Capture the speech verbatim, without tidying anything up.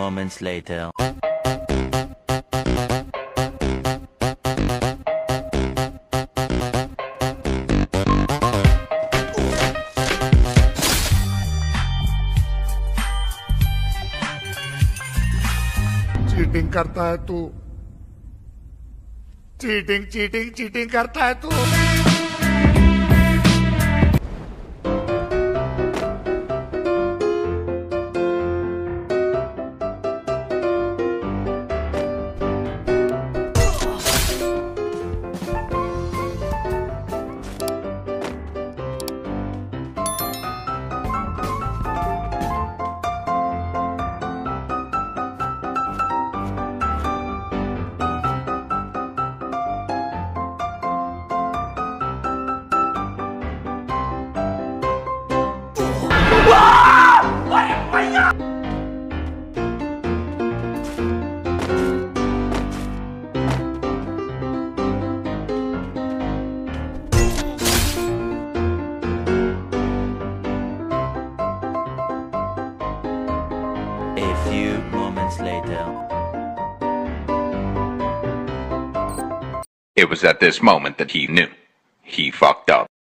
moments later. Cheating करता है तू, चीटिंग चीटिंग चीटिंग करता है तू। A few moments later. It was at this moment that he knew. He fucked up.